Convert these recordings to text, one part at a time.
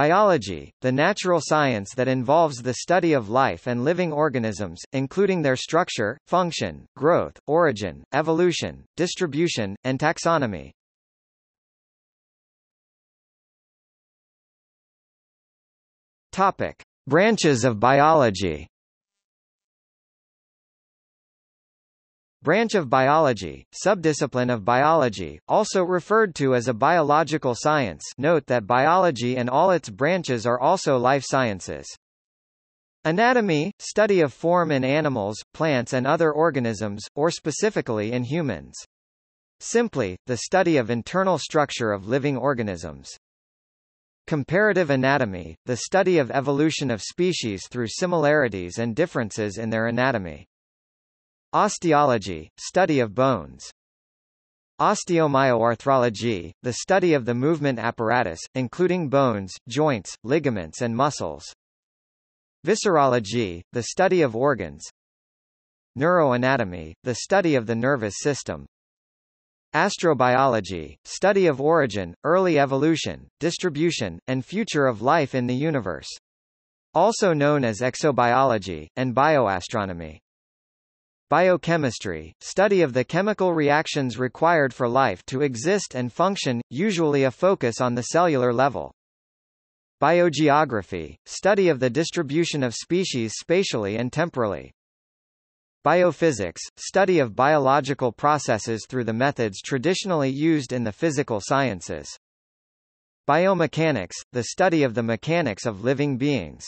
Biology, the natural science that involves the study of life and living organisms, including their structure, function, growth, origin, evolution, distribution, and taxonomy. Topic: Branches of biology. Branch of biology, subdiscipline of biology, also referred to as a biological science. Note that biology and all its branches are also life sciences. Anatomy, study of form in animals, plants and other organisms, or specifically in humans. Simply, the study of internal structure of living organisms. Comparative anatomy, the study of evolution of species through similarities and differences in their anatomy. Osteology, study of bones. Osteomyoarthrology, the study of the movement apparatus, including bones, joints, ligaments and muscles. Viscerology, the study of organs. Neuroanatomy, the study of the nervous system. Astrobiology, study of origin, early evolution, distribution, and future of life in the universe. Also known as exobiology, and bioastronomy. Biochemistry, study of the chemical reactions required for life to exist and function, usually a focus on the cellular level. Biogeography, study of the distribution of species spatially and temporally. Biophysics, study of biological processes through the methods traditionally used in the physical sciences. Biomechanics, the study of the mechanics of living beings.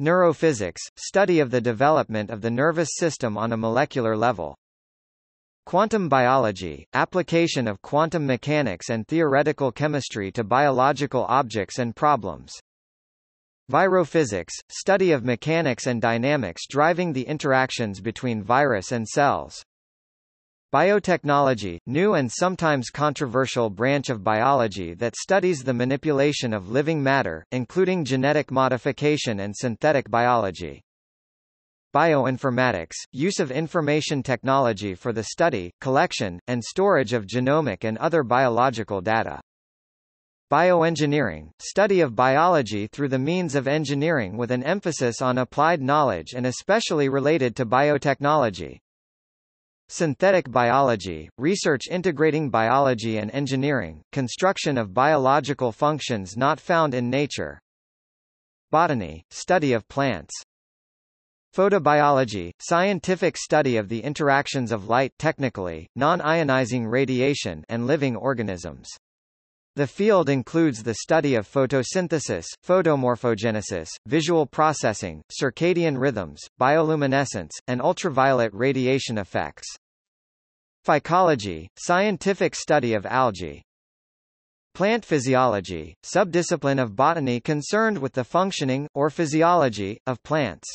Neurophysics, study of the development of the nervous system on a molecular level. Quantum biology, application of quantum mechanics and theoretical chemistry to biological objects and problems. Virophysics, study of mechanics and dynamics driving the interactions between virus and cells. Biotechnology, new and sometimes controversial branch of biology that studies the manipulation of living matter, including genetic modification and synthetic biology. Bioinformatics, use of information technology for the study, collection, and storage of genomic and other biological data. Bioengineering, study of biology through the means of engineering with an emphasis on applied knowledge and especially related to biotechnology. Synthetic biology, research integrating biology and engineering, construction of biological functions not found in nature. Botany, study of plants. Photobiology, scientific study of the interactions of light, technically, non-ionizing radiation, and living organisms. The field includes the study of photosynthesis, photomorphogenesis, visual processing, circadian rhythms, bioluminescence, and ultraviolet radiation effects. Phycology, scientific study of algae. Plant physiology, subdiscipline of botany concerned with the functioning, or physiology, of plants.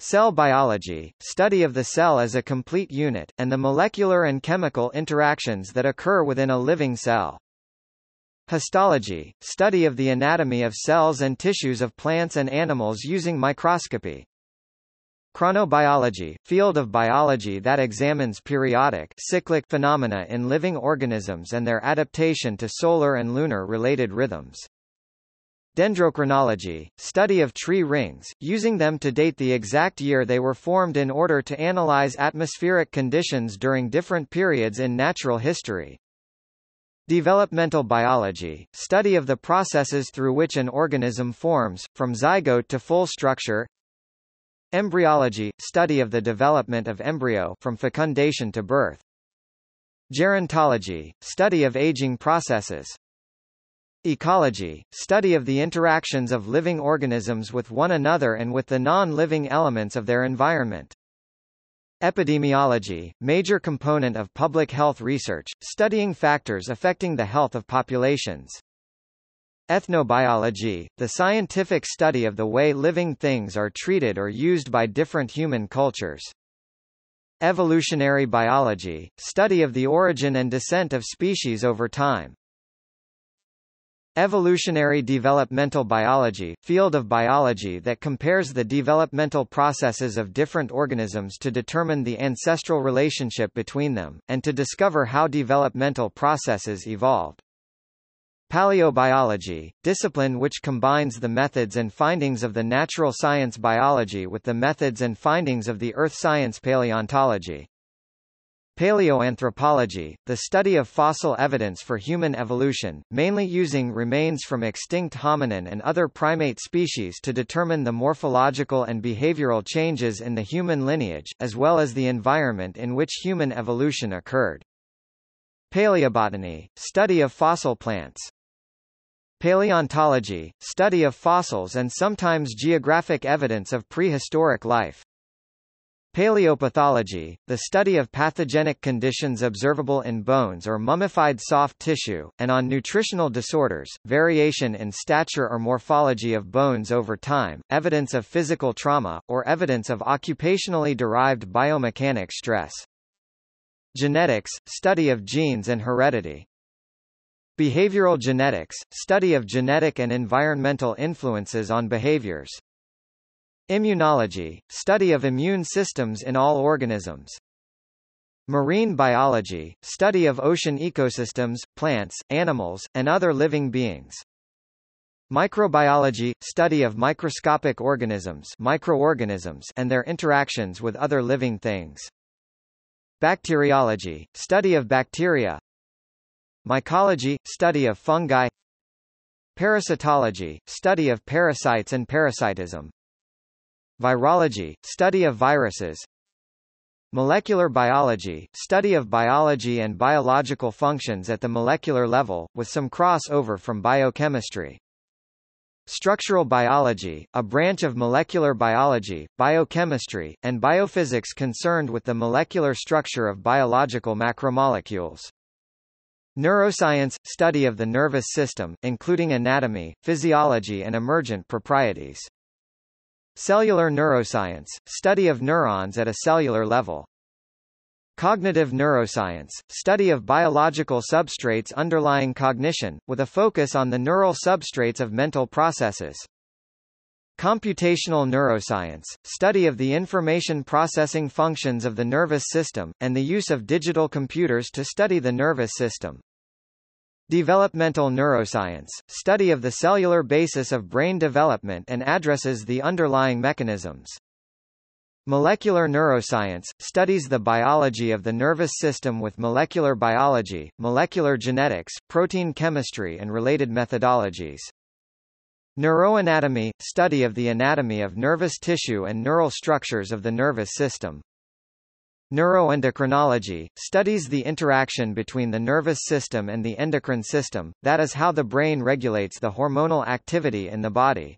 Cell biology, study of the cell as a complete unit, and the molecular and chemical interactions that occur within a living cell. Histology, study of the anatomy of cells and tissues of plants and animals using microscopy. Chronobiology, field of biology that examines periodic cyclic phenomena in living organisms and their adaptation to solar and lunar-related rhythms. Dendrochronology, study of tree rings, using them to date the exact year they were formed in order to analyze atmospheric conditions during different periods in natural history. Developmental biology, study of the processes through which an organism forms, from zygote to full structure. Embryology, study of the development of embryo from fecundation to birth. Gerontology, study of aging processes. Ecology, study of the interactions of living organisms with one another and with the non-living elements of their environment. Epidemiology, major component of public health research, studying factors affecting the health of populations. Ethnobiology, the scientific study of the way living things are treated or used by different human cultures. Evolutionary biology, study of the origin and descent of species over time. Evolutionary developmental biology, field of biology that compares the developmental processes of different organisms to determine the ancestral relationship between them, and to discover how developmental processes evolved. Paleobiology, discipline which combines the methods and findings of the natural science biology with the methods and findings of the earth science paleontology. Paleoanthropology, the study of fossil evidence for human evolution, mainly using remains from extinct hominin and other primate species to determine the morphological and behavioral changes in the human lineage, as well as the environment in which human evolution occurred. Paleobotany, study of fossil plants. Paleontology, study of fossils and sometimes geographic evidence of prehistoric life. Paleopathology, the study of pathogenic conditions observable in bones or mummified soft tissue, and on nutritional disorders, variation in stature or morphology of bones over time, evidence of physical trauma, or evidence of occupationally derived biomechanic stress. Genetics, study of genes and heredity. Behavioral genetics, study of genetic and environmental influences on behaviors. Immunology, study of immune systems in all organisms. Marine biology, study of ocean ecosystems, plants, animals, and other living beings. Microbiology, study of microscopic organisms and their interactions with other living things. Bacteriology, study of bacteria. Mycology, study of fungi. Parasitology, study of parasites and parasitism. Virology, study of viruses. Molecular biology, study of biology and biological functions at the molecular level, with some crossover from biochemistry. Structural biology, a branch of molecular biology, biochemistry, and biophysics concerned with the molecular structure of biological macromolecules. Neuroscience, study of the nervous system, including anatomy, physiology and emergent proprieties. Cellular neuroscience, study of neurons at a cellular level. Cognitive neuroscience, study of biological substrates underlying cognition, with a focus on the neural substrates of mental processes. Computational neuroscience, study of the information processing functions of the nervous system, and the use of digital computers to study the nervous system. Developmental neuroscience, study of the cellular basis of brain development and addresses the underlying mechanisms. Molecular neuroscience, studies the biology of the nervous system with molecular biology, molecular genetics, protein chemistry and related methodologies. Neuroanatomy, study of the anatomy of nervous tissue and neural structures of the nervous system. Neuroendocrinology, studies the interaction between the nervous system and the endocrine system, that is how the brain regulates the hormonal activity in the body.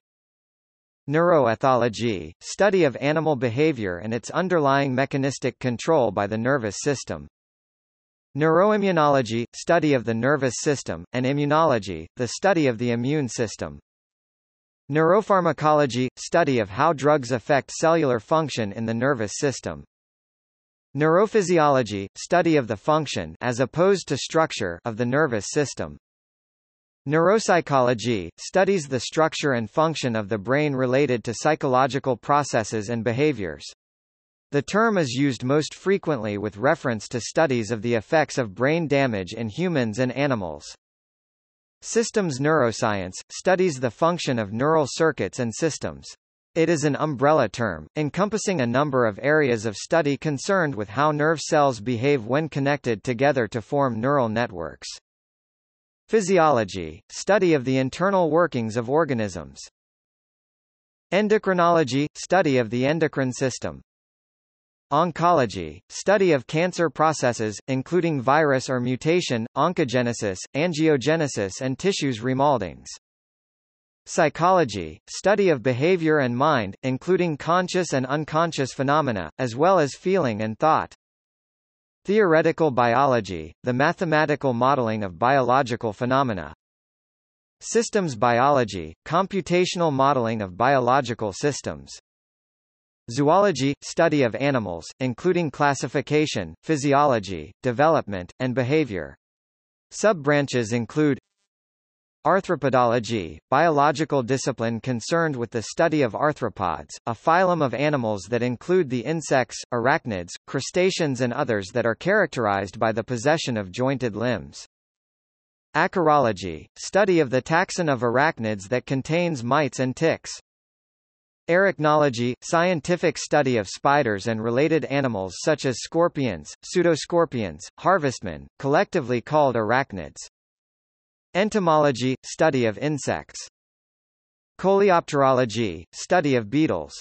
Neuroethology, study of animal behavior and its underlying mechanistic control by the nervous system. Neuroimmunology, study of the nervous system, and immunology, the study of the immune system. Neuropharmacology, study of how drugs affect cellular function in the nervous system. Neurophysiology, study of the function as opposed to structure of the nervous system. Neuropsychology, studies the structure and function of the brain related to psychological processes and behaviors. The term is used most frequently with reference to studies of the effects of brain damage in humans and animals. Systems neuroscience, studies the function of neural circuits and systems. It is an umbrella term, encompassing a number of areas of study concerned with how nerve cells behave when connected together to form neural networks. Physiology, study of the internal workings of organisms. Endocrinology, study of the endocrine system. Oncology, study of cancer processes, including virus or mutation, oncogenesis, angiogenesis and tissues remoldings. Psychology, study of behavior and mind, including conscious and unconscious phenomena, as well as feeling and thought. Theoretical biology, the mathematical modeling of biological phenomena. Systems biology, computational modeling of biological systems. Zoology, study of animals, including classification, physiology, development, and behavior. Sub-branches include arthropodology, biological discipline concerned with the study of arthropods, a phylum of animals that include the insects, arachnids, crustaceans and others that are characterized by the possession of jointed limbs. Acarology, study of the taxon of arachnids that contains mites and ticks. Arachnology, scientific study of spiders and related animals such as scorpions, pseudoscorpions, harvestmen, collectively called arachnids. Entomology, study of insects. Coleopterology, study of beetles.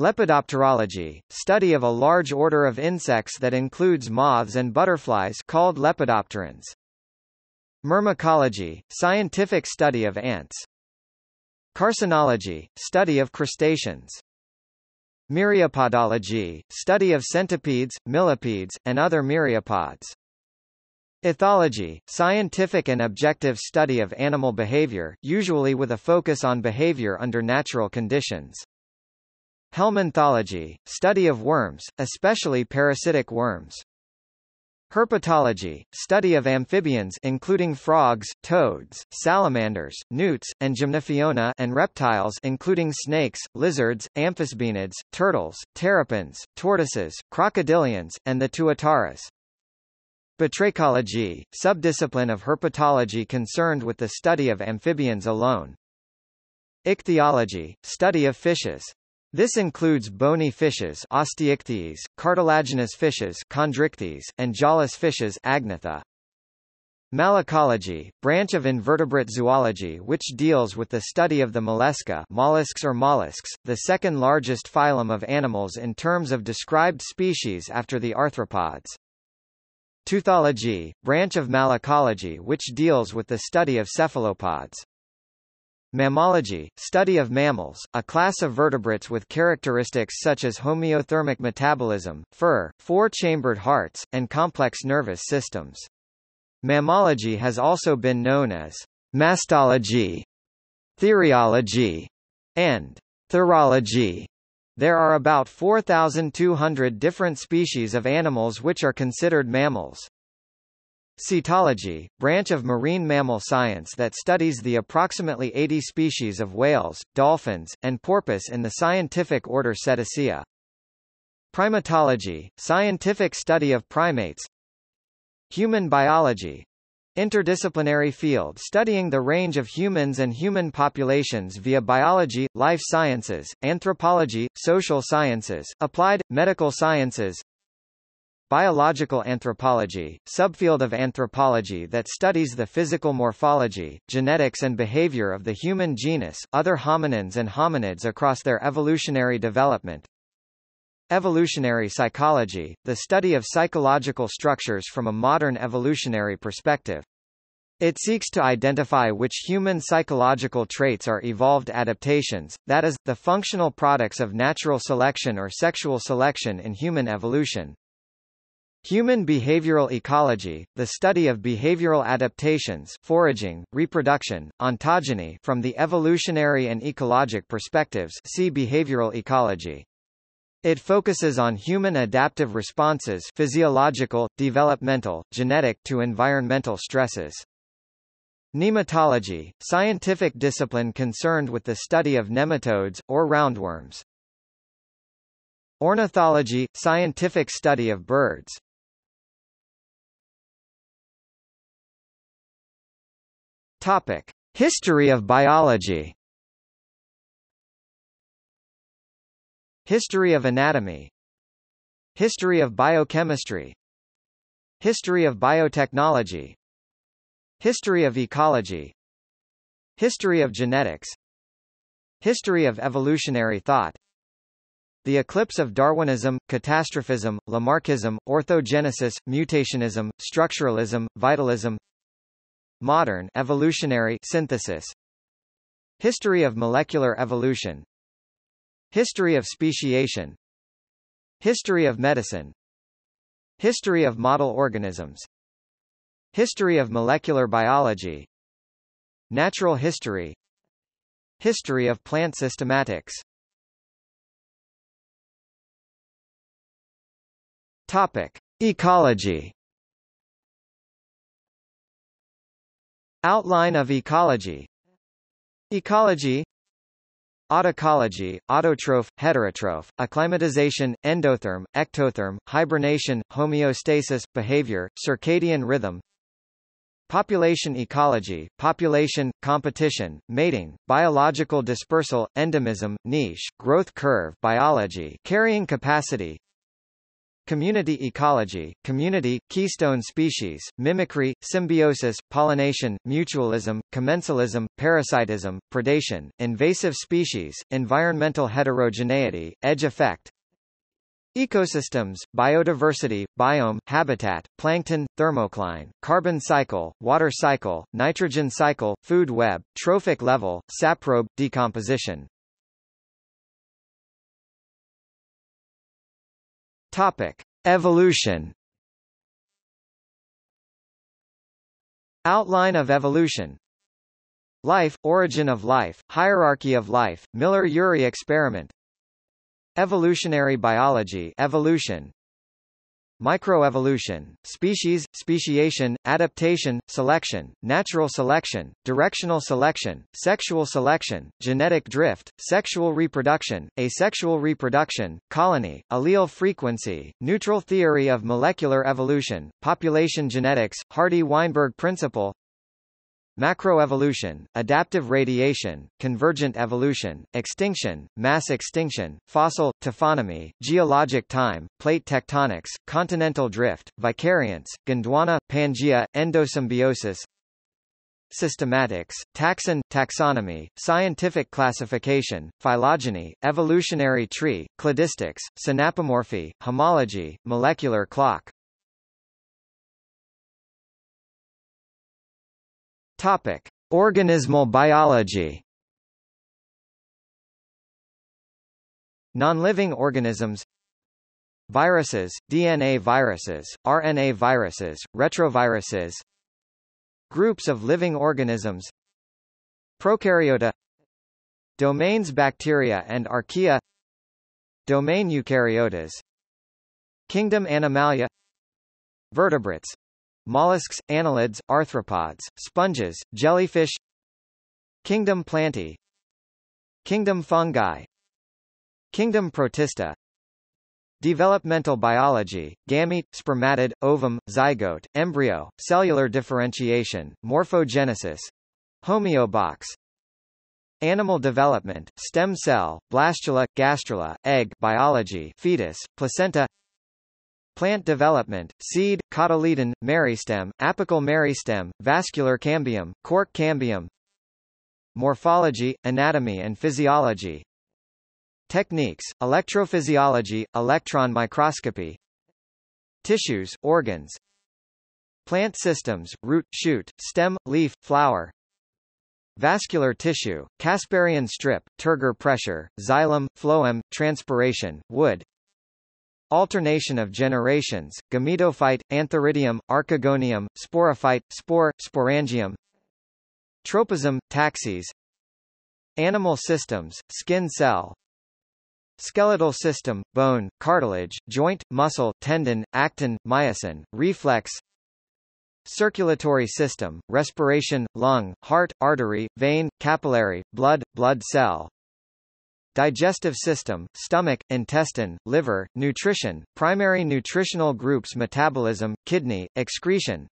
Lepidopterology, study of a large order of insects that includes moths and butterflies called lepidopterans. Myrmecology, scientific study of ants. Carcinology, study of crustaceans. Myriapodology, study of centipedes, millipedes, and other myriapods. Ethology, scientific and objective study of animal behavior, usually with a focus on behavior under natural conditions. Helminthology, study of worms, especially parasitic worms. Herpetology, study of amphibians including frogs, toads, salamanders, newts, and gymnophiona, and reptiles including snakes, lizards, amphisbenids, turtles, terrapins, tortoises, crocodilians, and the tuatara. Batrachology, subdiscipline of herpetology concerned with the study of amphibians alone. Ichthyology, study of fishes. This includes bony fishes, osteichthyes, cartilaginous fishes, chondrichthyes, and jawless fishes, agnatha. Malacology, branch of invertebrate zoology which deals with the study of the mollusca, molluscs or mollusks, the second largest phylum of animals in terms of described species after the arthropods. Teuthology, branch of malacology which deals with the study of cephalopods. Mammalogy, study of mammals, a class of vertebrates with characteristics such as homeothermic metabolism, fur, four-chambered hearts, and complex nervous systems. Mammalogy has also been known as mastology, theriology, and thorology. There are about 4,200 different species of animals which are considered mammals. Cetology, branch of marine mammal science that studies the approximately 80 species of whales, dolphins, and porpoise in the scientific order Cetacea. Primatology, scientific study of primates. Human biology, interdisciplinary field studying the range of humans and human populations via biology, life sciences, anthropology, social sciences, applied, medical sciences. Biological anthropology, subfield of anthropology that studies the physical morphology, genetics and behavior of the human genus, other hominins and hominids across their evolutionary development. Evolutionary psychology, the study of psychological structures from a modern evolutionary perspective. It seeks to identify which human psychological traits are evolved adaptations, that is, the functional products of natural selection or sexual selection in human evolution. Human behavioral ecology, the study of behavioral adaptations, foraging, reproduction, ontogeny from the evolutionary and ecologic perspectives, see behavioral ecology. It focuses on human adaptive responses, physiological, developmental, genetic to environmental stresses. Nematology, scientific discipline concerned with the study of nematodes or roundworms. Ornithology, scientific study of birds. Topic: History of biology. History of anatomy. History of biochemistry. History of biotechnology. History of ecology. History of genetics. History of evolutionary thought. The eclipse of Darwinism, catastrophism, Lamarckism, orthogenesis, mutationism, structuralism, vitalism. Modern evolutionary synthesis. History of molecular evolution. History of speciation. History of medicine. History of model organisms. History of molecular biology. Natural history. History of plant systematics. Topic: Ecology. Outline of ecology. Ecology. Autocology, autotroph, heterotroph, acclimatization, endotherm, ectotherm, hibernation, homeostasis, behavior, circadian rhythm. Population ecology, population, competition, mating, biological dispersal, endemism, niche, growth curve, biology, carrying capacity. Community ecology, community, keystone species, mimicry, symbiosis, pollination, mutualism, commensalism, parasitism, predation, invasive species, environmental heterogeneity, edge effect. Ecosystems, biodiversity, biome, habitat, plankton, thermocline, carbon cycle, water cycle, nitrogen cycle, food web, trophic level, saprobe, decomposition. Topic: Evolution. Outline of evolution. Life, origin of life, hierarchy of life, Miller-Urey experiment. Evolutionary biology, evolution. Microevolution, species, speciation, adaptation, selection, natural selection, directional selection, sexual selection, genetic drift, sexual reproduction, asexual reproduction, colony, allele frequency, neutral theory of molecular evolution, population genetics, Hardy-Weinberg principle. Macroevolution, adaptive radiation, convergent evolution, extinction, mass extinction, fossil, taphonomy, geologic time, plate tectonics, continental drift, vicariance, Gondwana, Pangea, endosymbiosis. Systematics, taxon, taxonomy, scientific classification, phylogeny, evolutionary tree, cladistics, synapomorphy, homology, molecular clock. Topic: Organismal biology. Non-living organisms. Viruses, DNA viruses, RNA viruses, retroviruses. Groups of living organisms. Prokaryota. Domains bacteria and archaea. Domain eukaryotas. Kingdom Animalia. Vertebrates. Mollusks, annelids, arthropods, sponges, jellyfish. Kingdom Plantae. Kingdom Fungi. Kingdom Protista. Developmental biology, gamete, spermatid, ovum, zygote, embryo, cellular differentiation, morphogenesis. Homeobox. Animal development, stem cell, blastula, gastrula, egg biology, fetus, placenta. Plant development, seed, cotyledon, meristem, apical meristem, vascular cambium, cork cambium. Morphology, anatomy and physiology. Techniques, electrophysiology, electron microscopy. Tissues, organs. Plant systems, root, shoot, stem, leaf, flower. Vascular tissue, Casparian strip, turgor pressure, xylem, phloem, transpiration, wood. Alternation of generations, gametophyte, antheridium, archegonium, sporophyte, spore, sporangium. Tropism, taxis. Animal systems, skin cell. Skeletal system, bone, cartilage, joint, muscle, tendon, actin, myosin, reflex. Circulatory system, respiration, lung, heart, artery, vein, capillary, blood, blood cell. Digestive system, stomach, intestine, liver, nutrition, primary nutritional groups, metabolism, kidney, excretion.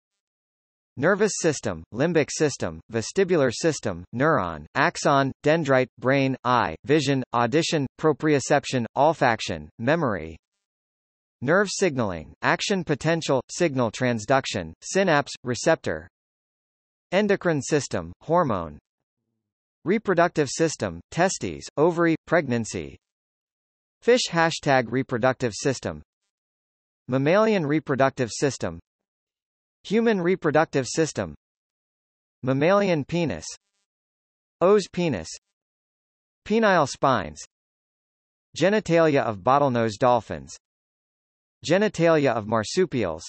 Nervous system, limbic system, vestibular system, neuron, axon, dendrite, brain, eye, vision, audition, proprioception, olfaction, memory. Nerve signaling, action potential, signal transduction, synapse, receptor. Endocrine system, hormone. Reproductive system, testes, ovary, pregnancy. Fish # reproductive system. Mammalian reproductive system. Human reproductive system. Mammalian penis. Os penis. Penile spines. Genitalia of bottlenose dolphins. Genitalia of marsupials.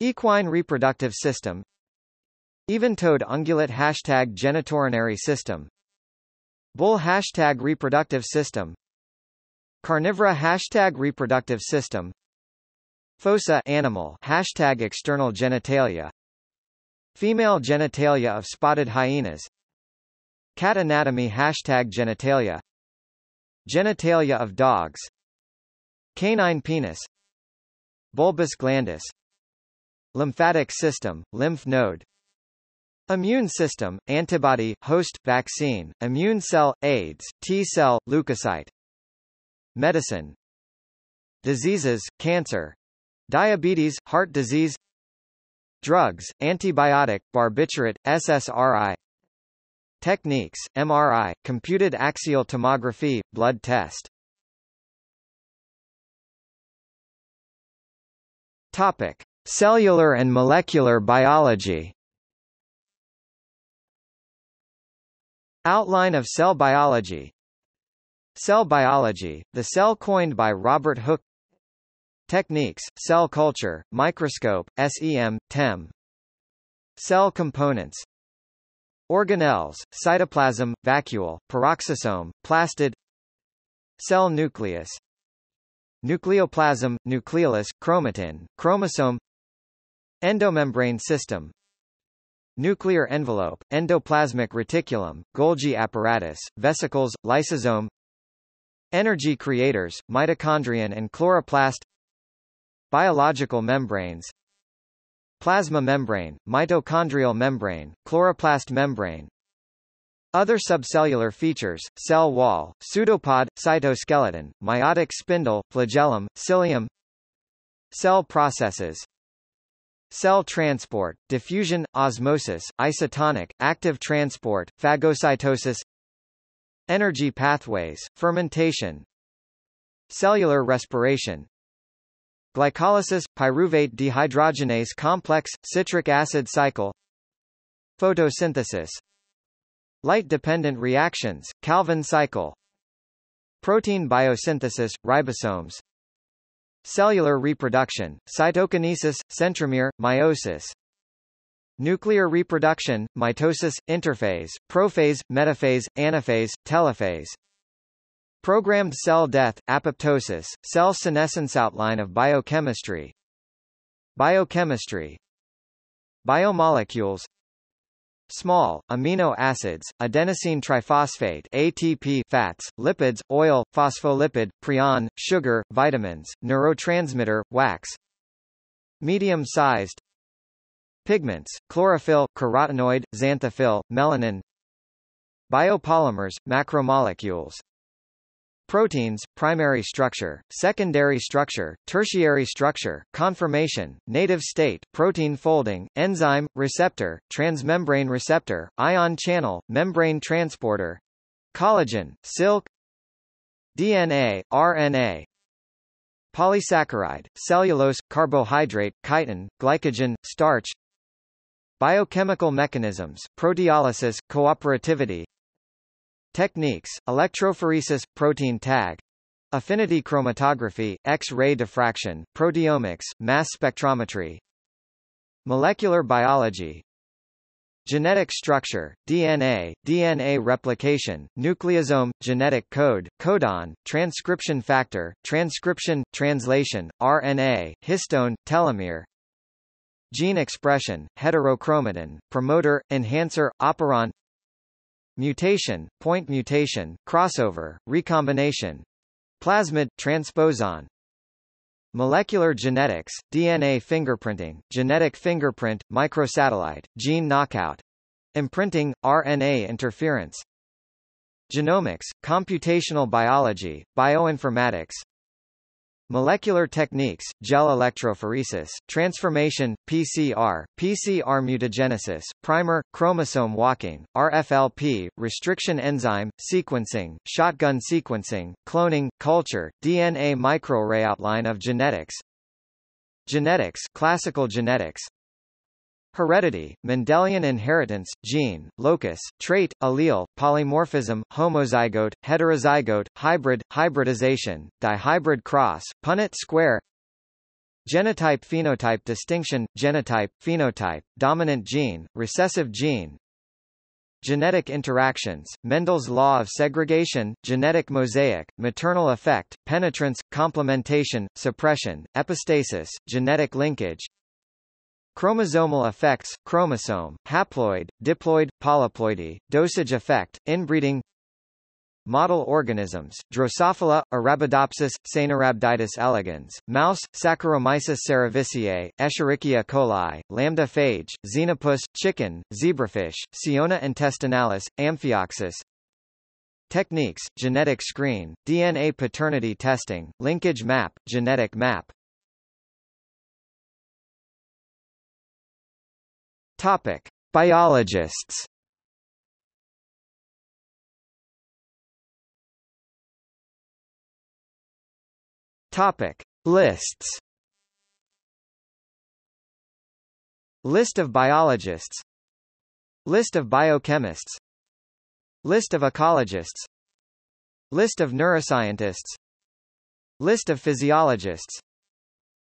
Equine reproductive system. Even-toed ungulate # genitourinary system. Bull # reproductive system. Carnivora # reproductive system. Fossa animal # external genitalia. Female genitalia of spotted hyenas. Cat anatomy # genitalia. Genitalia of dogs. Canine penis. Bulbous glandus. Lymphatic system, lymph node. Immune system, antibody, host, vaccine, immune cell, AIDS, T-cell, leukocyte. Medicine. Diseases, cancer. Diabetes, heart disease. Drugs, antibiotic, barbiturate, SSRI. Techniques, MRI, computed axial tomography, blood test. Topic: Cellular and molecular biology. Outline of cell biology. Cell biology, the cell coined by Robert Hooke. Techniques, cell culture, microscope, SEM, TEM. Cell components. Organelles, cytoplasm, vacuole, peroxisome, plastid. Cell nucleus. Nucleoplasm, nucleolus, chromatin, chromosome. Endomembrane system. Nuclear envelope, endoplasmic reticulum, Golgi apparatus, vesicles, lysosome. Energy creators, mitochondrion and chloroplast. Biological membranes. Plasma membrane, mitochondrial membrane, chloroplast membrane. Other subcellular features, cell wall, pseudopod, cytoskeleton, meiotic spindle, flagellum, cilium. Cell processes. Cell transport, diffusion, osmosis, isotonic, active transport, phagocytosis. Energy pathways, fermentation. Cellular respiration. Glycolysis, pyruvate dehydrogenase complex, citric acid cycle. Photosynthesis. Light-dependent reactions, Calvin cycle. Protein biosynthesis, ribosomes. Cellular reproduction, cytokinesis, centromere, meiosis. Nuclear reproduction, mitosis, interphase, prophase, metaphase, anaphase, telophase. Programmed cell death, apoptosis, cell senescence. Outline of biochemistry. Biochemistry. Biomolecules. Small, amino acids, adenosine triphosphate, ATP, fats, lipids, oil, phospholipid, prion, sugar, vitamins, neurotransmitter, wax. Medium-sized. Pigments, chlorophyll, carotenoid, xanthophyll, melanin. Biopolymers, macromolecules. Proteins, primary structure, secondary structure, tertiary structure, conformation, native state, protein folding, enzyme, receptor, transmembrane receptor, ion channel, membrane transporter, collagen, silk, DNA, RNA, polysaccharide, cellulose, carbohydrate, chitin, glycogen, starch, biochemical mechanisms, proteolysis, cooperativity. Techniques, electrophoresis, protein tag, affinity chromatography, X-ray diffraction, proteomics, mass spectrometry. Molecular biology. Genetic structure, DNA, DNA replication, nucleosome, genetic code, codon, transcription factor, transcription, translation, RNA, histone, telomere. Gene expression, heterochromatin, promoter, enhancer, operon. Mutation, point mutation, crossover, recombination. Plasmid, transposon. Molecular genetics, DNA fingerprinting, genetic fingerprint, microsatellite, gene knockout. Imprinting, RNA interference. Genomics, computational biology, bioinformatics. Molecular techniques, gel electrophoresis, transformation, PCR, PCR mutagenesis, primer, chromosome walking, RFLP, restriction enzyme, sequencing, shotgun sequencing, cloning, culture, DNA microarray. Outline of genetics. Genetics, classical genetics. Heredity, Mendelian inheritance, gene, locus, trait, allele, polymorphism, homozygote, heterozygote, hybrid, hybridization, dihybrid cross, Punnett square. Genotype-phenotype distinction, genotype, phenotype, dominant gene, recessive gene. Genetic interactions, Mendel's law of segregation, genetic mosaic, maternal effect, penetrance, complementation, suppression, epistasis, genetic linkage. Chromosomal effects, chromosome, haploid, diploid, polyploidy, dosage effect, inbreeding. Model organisms: Drosophila, Arabidopsis, Caenorhabditis elegans, mouse, Saccharomyces cerevisiae, Escherichia coli, lambda-phage, xenopus, chicken, zebrafish, Ciona intestinalis, Amphioxus. Techniques: genetic screen, DNA paternity testing, linkage map, genetic map. Topic: Biologists. Topic: Lists. List of biologists. List of biochemists. List of ecologists. List of neuroscientists. List of physiologists.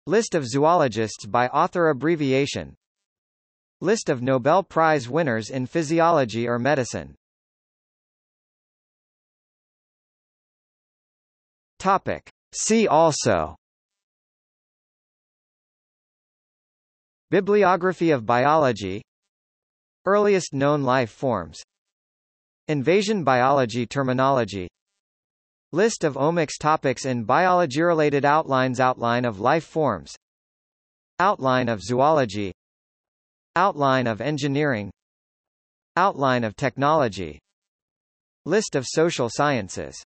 List of zoologists by author abbreviation. List of Nobel Prize winners in physiology or medicine. Topic. See also: Bibliography of biology, Earliest known life forms, Invasion biology terminology, List of omics topics in biology-related outlines, Outline of life forms, Outline of zoology, Outline of engineering, Outline of technology, List of social sciences.